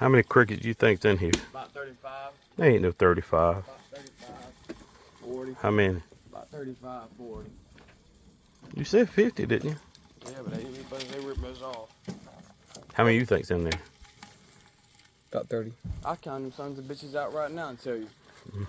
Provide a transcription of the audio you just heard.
How many crickets do you think's in here? About 35. There ain't no 35. About 35, 40. How many? About 35, 40. You said 50, didn't you? Yeah, but they ripped those off. How many you think's in there? About 30. I count them sons of bitches out right now and tell you. Mm-hmm.